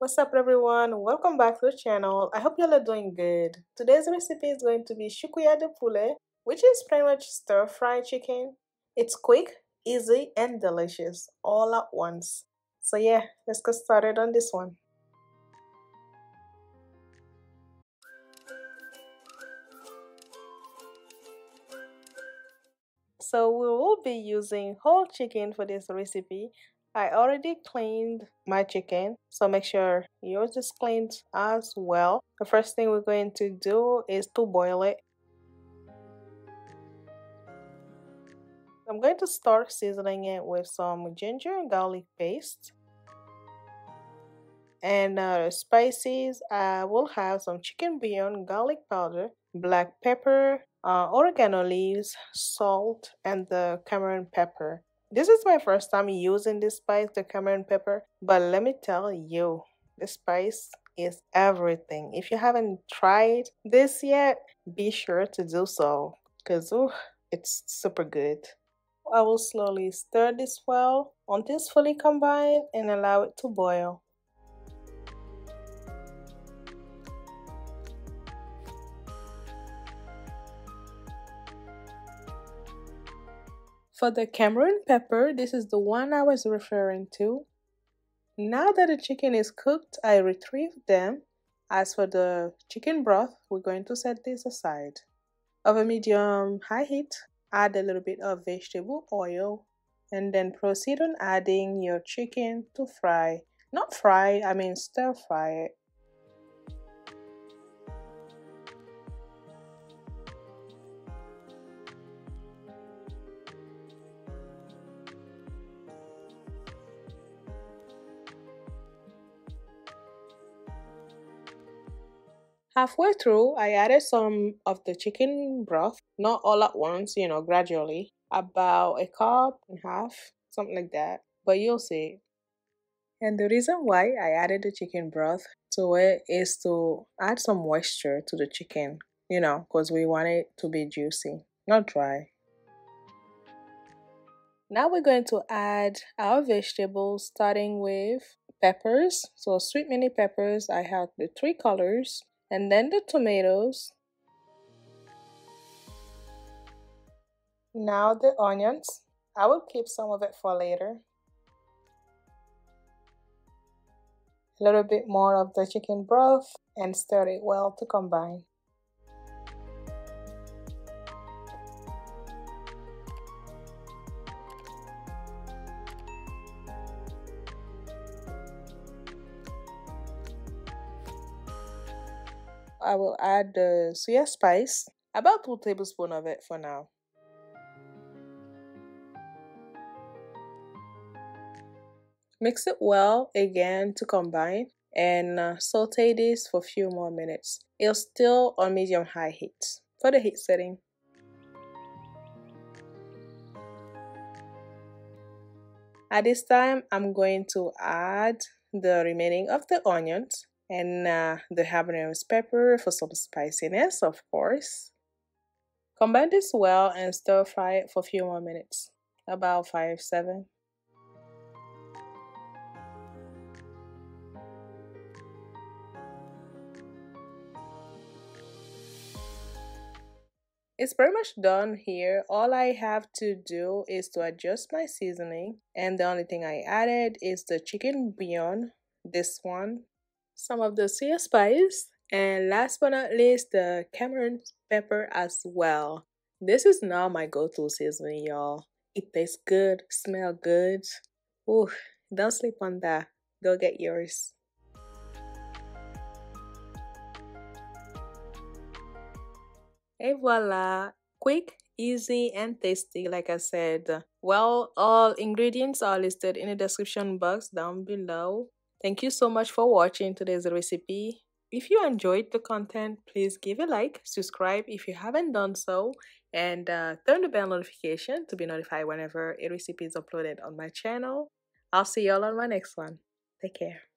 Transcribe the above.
What's up everyone, welcome back to the channel. I hope y'all are doing good. Today's recipe is going to be Choukouya de Poulet, which is pretty much stir-fried chicken. It's quick, easy, and delicious all at once. So yeah, let's get started on this one. So we will be using whole chicken for this recipe. I already cleaned my chicken, so make sure yours is cleaned as well. The first thing we're going to do is to boil it. I'm going to start seasoning it with some ginger and garlic paste. And spices, I will have some chicken bouillon, garlic powder, black pepper, oregano leaves, salt, and the Cameroon pepper. This is my first time using this spice, the Cameroon pepper, but let me tell you, this spice is everything. If you haven't tried this yet, be sure to do so, because it's super good. I will slowly stir this well until it's fully combined and allow it to boil. For the Cameroon pepper, this is the one I was referring to. Now that the chicken is cooked, I retrieve them. As for the chicken broth, we're going to set this aside. Over medium-high heat, add a little bit of vegetable oil and then proceed on adding your chicken to fry. Not fry, I mean stir fry it. Halfway through, I added some of the chicken broth, not all at once, you know, gradually, about a cup and a half, something like that, but you'll see. And the reason why I added the chicken broth to it is to add some moisture to the chicken, you know, because we want it to be juicy, not dry. Now we're going to add our vegetables, starting with peppers. So sweet mini peppers, I have the 3 colors. And then the tomatoes. Now the onions. I will keep some of it for later. A little bit more of the chicken broth and stir it well to combine. I will add the suya spice, about 2 tablespoons of it for now. Mix it well again to combine and saute this for a few more minutes. It's still on medium-high heat for the heat setting. At this time, I'm going to add the remaining of the onions and the habanero pepper for some spiciness, of course. Combine this well and stir fry it for a few more minutes, about 5-7. It's pretty much done here. All I have to do is to adjust my seasoning, and the only thing I added is the chicken bouillon, this one, some of the suya spice, and last but not least, the Cameroon pepper as well. This is now my go-to seasoning, y'all. It tastes good, smells good. Ooh, don't sleep on that. Go get yours. Et voila! Quick, easy, and tasty, like I said. Well, all ingredients are listed in the description box down below. Thank you so much for watching today's recipe. If you enjoyed the content, please give a like, subscribe if you haven't done so, and turn the bell notification to be notified whenever a recipe is uploaded on my channel. I'll see y'all on my next one. Take care.